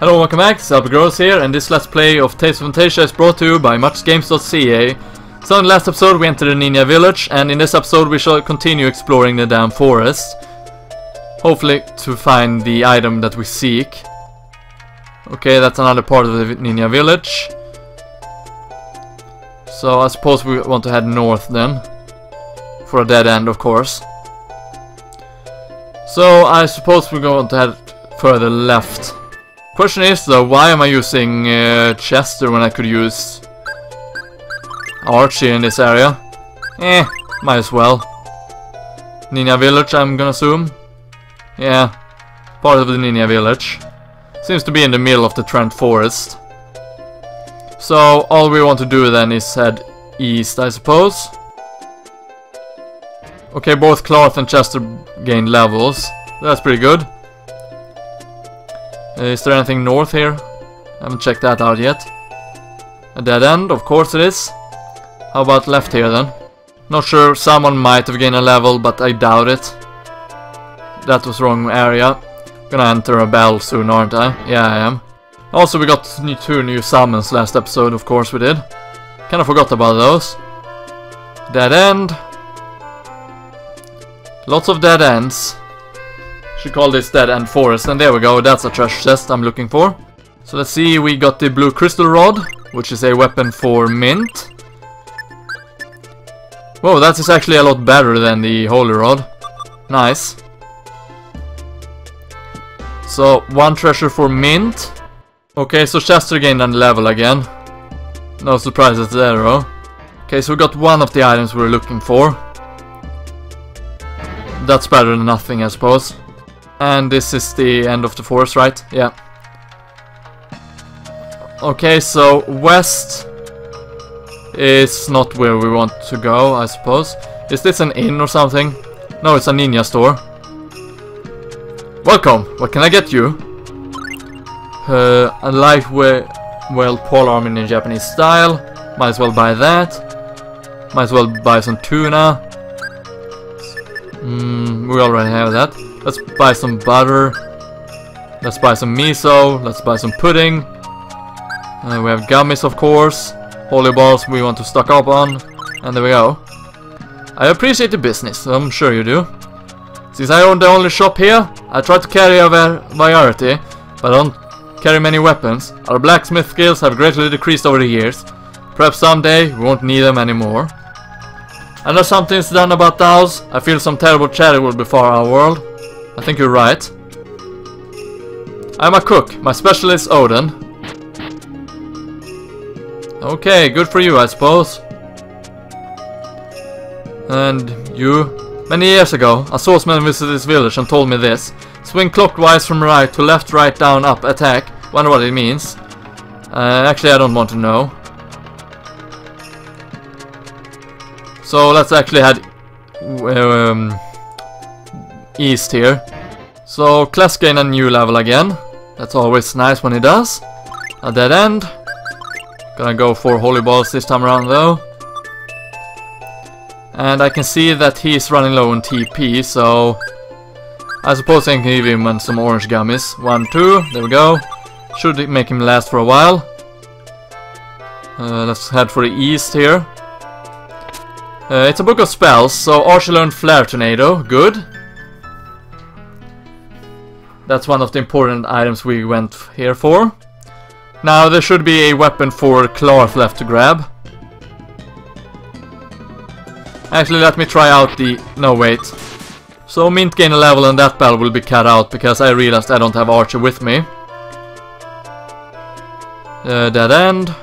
Hello, welcome back, it's LPGrodus here, and this last play of Tales of Phantasia is brought to you by MuchGames.ca. So in the last episode we entered the Ninja Village, and in this episode we shall continue exploring the damn forest. Hopefully to find the item that we seek. Okay, that's another part of the Ninja Village. So I suppose we want to head north then. For a dead end, of course. So I suppose we're going to head further left. Question is though, why am I using Chester when I could use Archie in this area? Might as well. Ninja Village, I'm gonna assume. Yeah, part of the Ninja Village. Seems to be in the middle of the Trent Forest. So all we want to do then is head east, I suppose. Okay, both Klarth and Chester gained levels. That's pretty good. Is there anything north here? I haven't checked that out yet. A dead end, of course it is. How about left here then? Not sure, someone might have gained a level, but I doubt it. That was wrong area. Gonna enter a battle soon, aren't I? Yeah, I am. Also, we got two new summons last episode, of course we did. Kinda forgot about those. Dead end. Lots of dead ends. Should call this Dead End Forest, and there we go, that's a treasure chest I'm looking for. So let's see, we got the blue crystal rod, which is a weapon for Mint. Whoa, that is actually a lot better than the holy rod. Nice. So, one treasure for Mint. Okay, so Chester gained a level again. No surprises there, though. Okay, so we got one of the items we were looking for. That's better than nothing, I suppose. And this is the end of the forest, right? Yeah. Okay, so west is not where we want to go, I suppose. Is this an inn or something? No, it's a ninja store. Welcome! What can I get you? A light well pole armor in Japanese style. Might as well buy that. Might as well buy some tuna. We already have that. Let's buy some butter. Let's buy some miso. Let's buy some pudding. We have gummies, of course. Holy balls we want to stock up on. And there we go. I appreciate the business. I'm sure you do. Since I own the only shop here, I try to carry a variety, but I don't carry many weapons. Our blacksmith skills have greatly decreased over the years. Perhaps someday we won't need them anymore. Unless something's done about Dhaos, I feel some terrible charity will befall our world. I think you're right. I'm a cook. My special is Odin. Okay, good for you, I suppose. And you? Many years ago, a swordsman visited this village and told me this. Swing clockwise from right to left, right, down, up, attack. Wonder what it means. Actually, I don't want to know. So let's actually head east here. So Cless gained a new level again. That's always nice when he does. A dead end. Gonna go for holy balls this time around though. And I can see that he's running low on TP, so I suppose I can give him some orange gummies. 1, 2, there we go. Should make him last for a while. Let's head for the east here. It's a book of spells, so Archie learned Flare Tornado, good. That's one of the important items we went here for. Now there should be a weapon for Klarth left to grab. Actually, let me try out the... no, wait. So Mint gained a level and that battle will be cut out because I realized I don't have Archie with me. Dead end.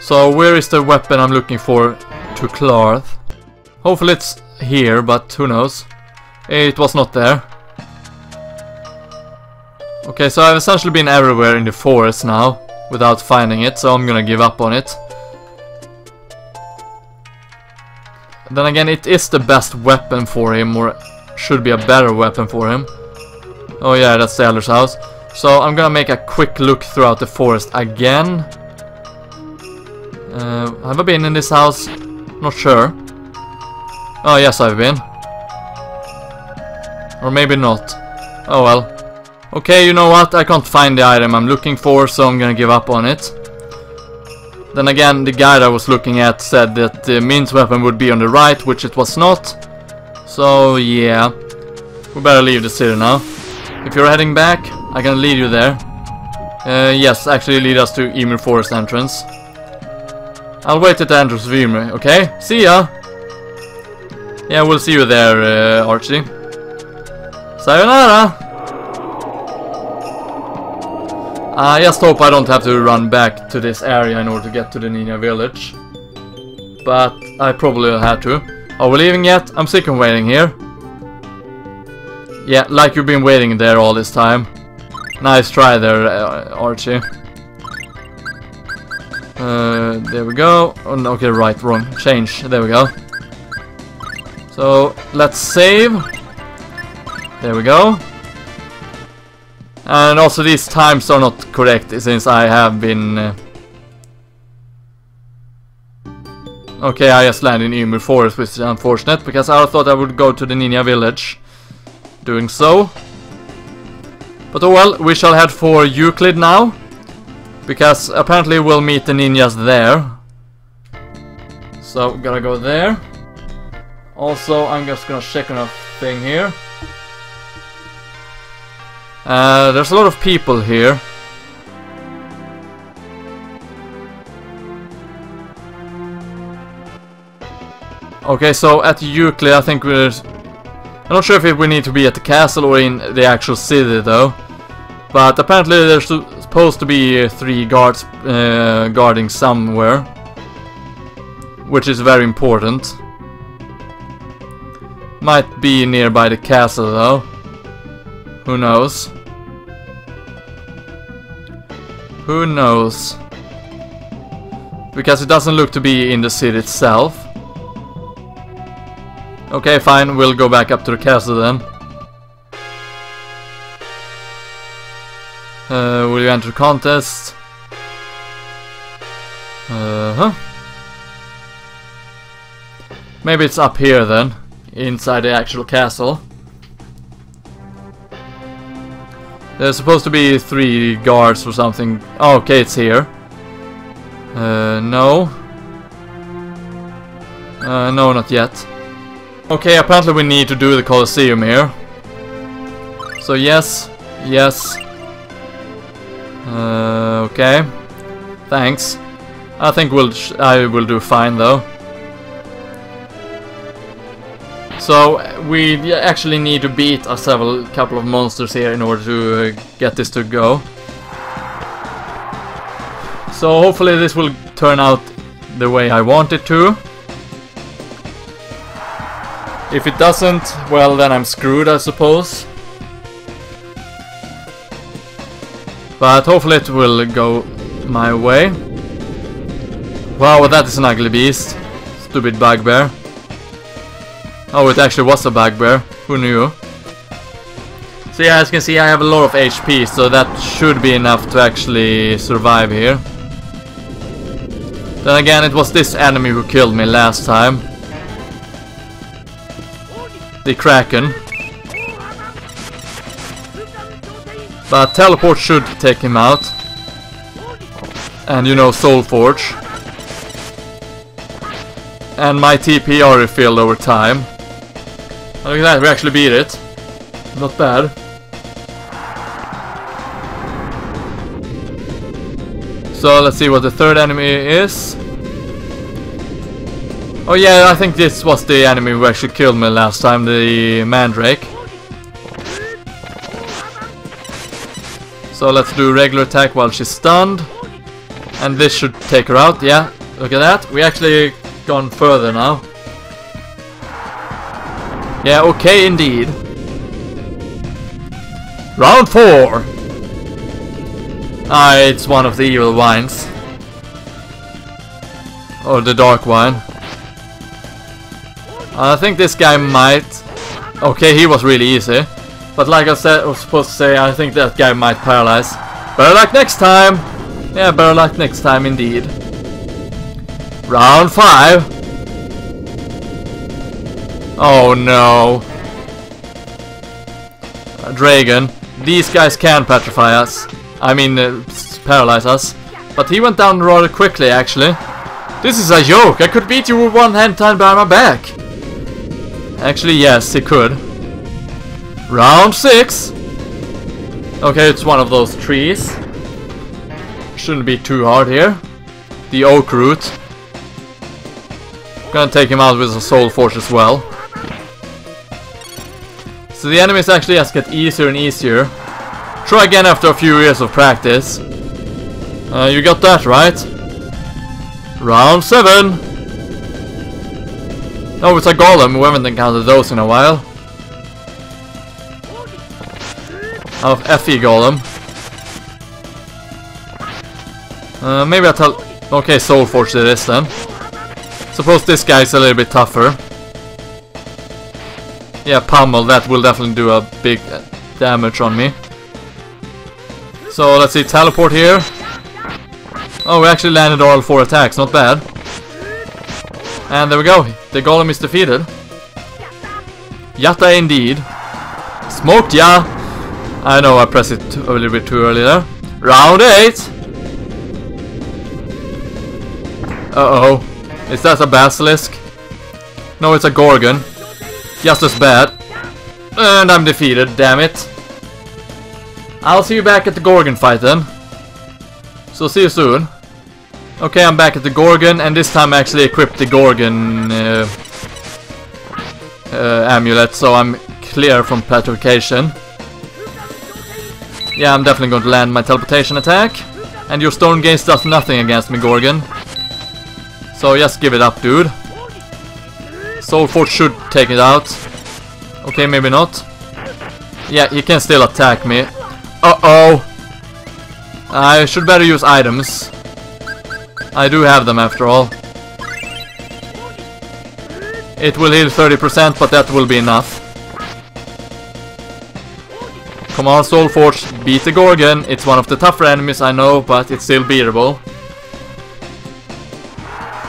So where is the weapon I'm looking for to Klarth? Hopefully it's here, but who knows. It was not there. Okay, so I've essentially been everywhere in the forest now without finding it, so I'm gonna give up on it. Then again, it is the best weapon for him, or should be a better weapon for him. Oh yeah, that's the elder's house. So I'm gonna make a quick look throughout the forest again. Have I been in this house? Not sure. Oh, yes, I've been. Or maybe not. Oh, well. Okay, you know what? I can't find the item I'm looking for, so I'm gonna give up on it. Then again, the guide I was looking at said that the Mint's weapon would be on the right, which it was not. So, yeah. We better leave the city now. If you're heading back, I can lead you there. Yes, actually lead us to Ymir Forest entrance. I'll wait at the entrance of Ymir, okay? See ya! Yeah, we'll see you there, Archie. Sayonara! I just hope I don't have to run back to this area in order to get to the Ninja Village. But I probably had to. Are we leaving yet? I'm sick of waiting here. Yeah, like you've been waiting there all this time. Nice try there, Archie. There we go. Oh, no, okay, right, wrong. Change. There we go. So, let's save. There we go. And also these times are not correct since I have been... Okay, I just landed in Ymir Forest, which is unfortunate because I thought I would go to the Ninja Village doing so. But oh well, we shall head for Euclid now, because apparently we'll meet the ninjas there. So, gotta go there. Also, I'm just gonna check on a thing here. There's a lot of people here. Okay, so at Euclid I think we're... I'm not sure if we need to be at the castle or in the actual city though. But apparently there's supposed to be three guards guarding somewhere, which is very important. Might be nearby the castle though. Who knows? Who knows? Because it doesn't look to be in the city itself. Okay, fine, we'll go back up to the castle then. Will you enter contest? Maybe it's up here then, inside the actual castle. There's supposed to be three guards or something. Oh, okay, it's here. No. No, not yet. Okay, apparently we need to do the Colosseum here. So yes, yes. Okay. Thanks. I think I will do fine though. So we actually need to beat a couple of monsters here in order to get this to go. So hopefully this will turn out the way I want it to. If it doesn't, well then I'm screwed, I suppose. But hopefully it will go my way. Wow, that is an ugly beast. Stupid bugbear. Oh, it actually was a bugbear. Who knew? So yeah, as you can see I have a lot of HP, so that should be enough to actually survive here. Then again, it was this enemy who killed me last time. The Kraken. But teleport should take him out. And you know, Soul Forge. And my TP are refilled over time. Look at that, we actually beat it. Not bad. So let's see what the third enemy is. Oh yeah, I think this was the enemy who actually killed me last time, the Mandrake. So let's do regular attack while she's stunned. And this should take her out, yeah. Look at that, we actually gone further now. Yeah, okay indeed. Round 4! Ah, it's one of the evil wines. Or the dark wine. I think this guy might... Okay, he was really easy. But like I said, I was supposed to say, I think that guy might paralyze. Better luck next time! Yeah, better luck next time indeed. Round 5! Oh no! Dragon. These guys can petrify us. I mean, paralyze us. But he went down rather quickly, actually. This is a joke. I could beat you with one hand tied behind my back. Actually, yes, he could. Round 6. Okay, it's one of those trees. Shouldn't be too hard here. The oak root. Gonna take him out with a soul force as well. So the enemies actually just get easier and easier. Try again after a few years of practice. You got that right. Round 7. Oh, it's a golem. We haven't encountered those in a while. Of Effie golem. Maybe I tell. Okay, soul force it is then. Suppose this guy's a little bit tougher. Yeah, pummel. That will definitely do a big damage on me. So let's see, teleport here. Oh, we actually landed all 4 attacks, not bad. And there we go, the golem is defeated. Yatta indeed. Smoked ya! I know I pressed it a little bit too early there. Round 8! Uh-oh. Is that a basilisk? No, it's a gorgon. Just as bad. And I'm defeated, damn it. I'll see you back at the gorgon fight then. So see you soon. Okay, I'm back at the gorgon, and this time I actually equipped the gorgon amulet, so I'm clear from petrification. Yeah, I'm definitely going to land my teleportation attack. And your stone gaze does nothing against me, gorgon. So just give it up, dude. Soul Force should take it out. Okay, maybe not. Yeah, he can still attack me. Uh-oh. I should better use items. I do have them after all. It will heal 30%, but that will be enough. Come on, Soul Force, beat the Gorgon. It's one of the tougher enemies, I know, but it's still beatable.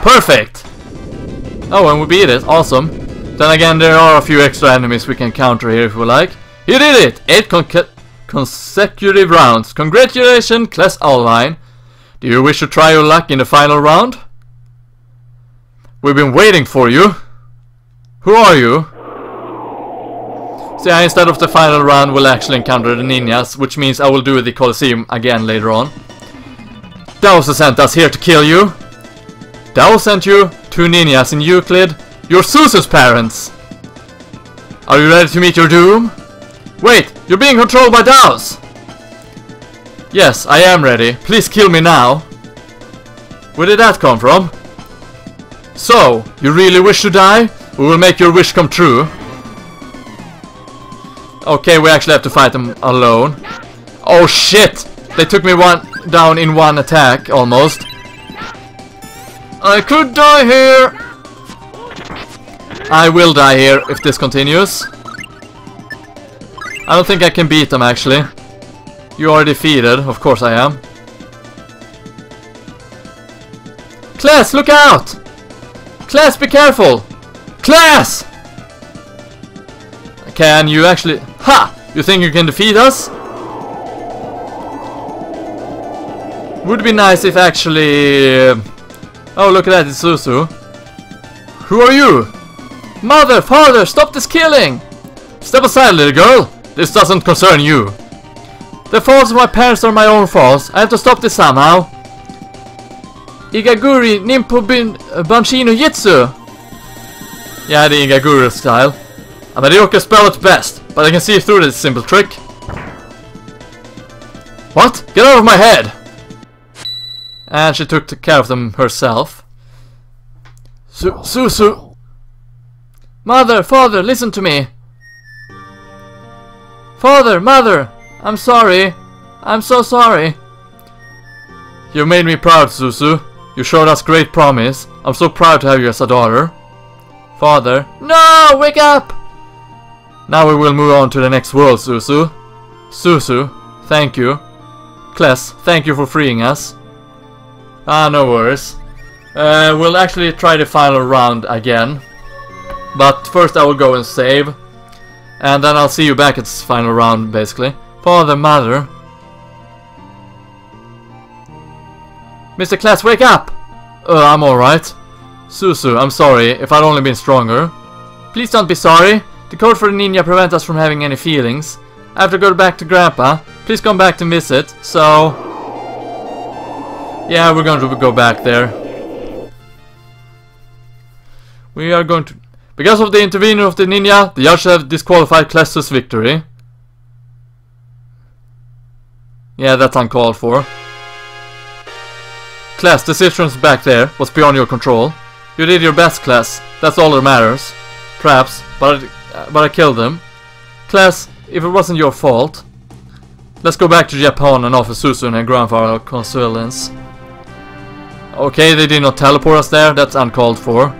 Perfect! Oh, and we beat it. Awesome. Then again, there are a few extra enemies we can counter here if we like. He did it! 8 consecutive rounds. Congratulations, Cless Alvein. Do you wish to try your luck in the final round? We've been waiting for you. Who are you? So yeah, instead of the final round, we'll actually encounter the ninjas, which means I will do the Colosseum again later on. Dhaos sent us here to kill you. Dhaos sent you 2 ninjas in Euclid. You're Suzu's parents. Are you ready to meet your doom? Wait, you're being controlled by Dhaos! Yes, I am ready. Please kill me now. Where did that come from? So, you really wish to die? We will make your wish come true. Okay, we actually have to fight them alone. Oh shit! They took me down in one attack, almost. I could die here! I will die here if this continues. I don't think I can beat them, actually. You are defeated, of course I am. Cless, look out! Cless, be careful! Cless! Can you actually... Ha! You think you can defeat us? Would be nice if actually... Oh, look at that, it's Suzu. Who are you? Mother, father, stop this killing! Step aside, little girl! This doesn't concern you. The faults of my parents are my own faults. I have to stop this somehow. Igaguri, Nimpo, Banshino, Jitsu. Yeah, the Igaguri style. A mediocre spell at best, but I can see through this simple trick. What? Get out of my head! And she took care of them herself. Suzu. Mother, father, listen to me. Father, mother, I'm sorry. I'm so sorry. You made me proud, Suzu. You showed us great promise. I'm so proud to have you as a daughter. Father, no, wake up! Now we will move on to the next world, Suzu. Suzu, thank you. Cless, thank you for freeing us. Ah, no worries. We'll actually try the final round again. But first I will go and save. And then I'll see you back at this final round, basically. For the matter. Mr. Cless, wake up! I'm alright. Suzu, I'm sorry, if I'd only been stronger. Please don't be sorry. The code for the ninja prevents us from having any feelings. I have to go back to Grandpa. Please come back to visit, so... yeah, we're going to go back there. We are going to... because of the intervener of the ninja, the judge have disqualified Cless's victory. Yeah, that's uncalled for. Cless, decisions back there was beyond your control. You did your best, Cless. That's all that matters. Perhaps, but I killed them. Cless, if it wasn't your fault... let's go back to Japan and offer Susan and Grandfather consolence. Okay, they did not teleport us there. That's uncalled for.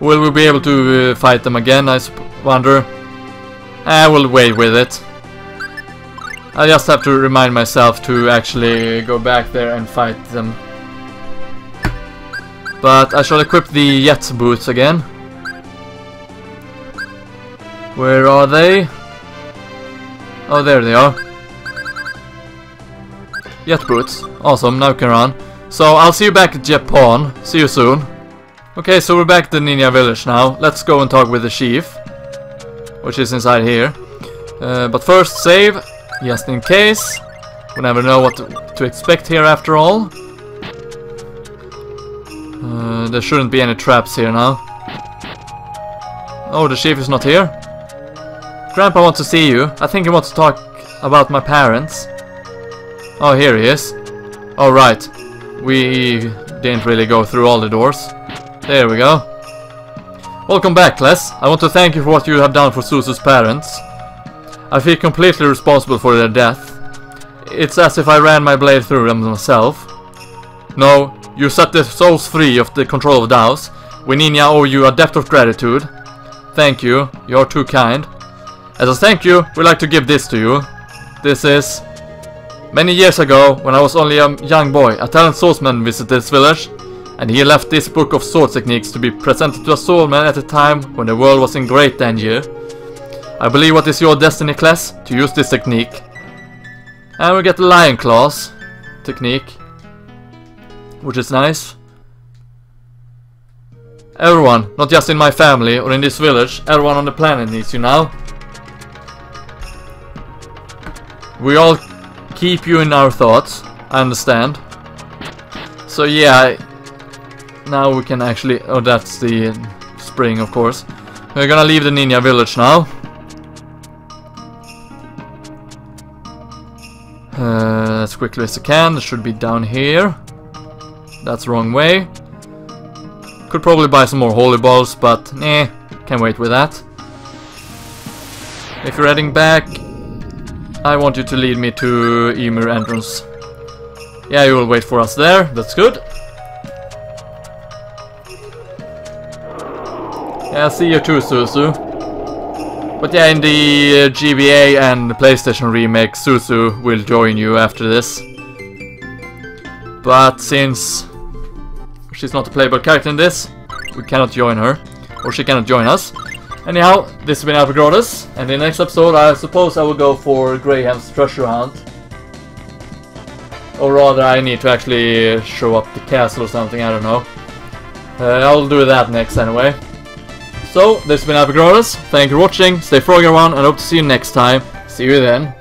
Will we be able to fight them again, I wonder? I will wait with it. I just have to remind myself to actually go back there and fight them. But I shall equip the Jitsu boots again. Where are they? Oh, there they are. Jet boots. Awesome, now we can run. So, I'll see you back at Japan. See you soon. Okay, so we're back at the Ninja Village now. Let's go and talk with the chief, which is inside here. But first, save. Just in case. We never know what to expect here after all. There shouldn't be any traps here now. Oh, the chief is not here. Grandpa wants to see you. I think he wants to talk about my parents. Oh, here he is. Oh, right. We didn't really go through all the doors. There we go. Welcome back, Cless. I want to thank you for what you have done for Suzu's parents. I feel completely responsible for their death. It's as if I ran my blade through them myself. No, you set the souls free of the control of Dhaos. We ninja owe you a debt of gratitude. Thank you. You're too kind. As a thank you, we'd like to give this to you. This is... many years ago, when I was only a young boy, a talented swordsman visited this village, and he left this book of sword techniques to be presented to a swordsman at a time when the world was in great danger. I believe what is your destiny, Cless, to use this technique. And we get the Lion Claws technique, which is nice. Everyone, not just in my family or in this village, everyone on the planet needs you now. We all keep you in our thoughts, I understand. So yeah, now we can actually... oh, that's the spring, of course. We're gonna leave the Ninja Village now. As quickly as I can, it should be down here. That's the wrong way. Could probably buy some more holy balls, but nah, can't wait with that. If you're heading back, I want you to lead me to Ymir entrance. Yeah, you will wait for us there. That's good. Yeah, see you too, Suzu. But yeah, in the GBA and PlayStation remake, Suzu will join you after this. But since she's not a playable character in this, we cannot join her. Or she cannot join us. Anyhow, this has been LPGrodus, and in the next episode I suppose I will go for Graham's treasure hunt. Or rather I need to actually show up the castle or something, I don't know. I'll do that next anyway. So, this has been LPGrodus, thank you for watching, stay froggy everyone, and hope to see you next time. See you then.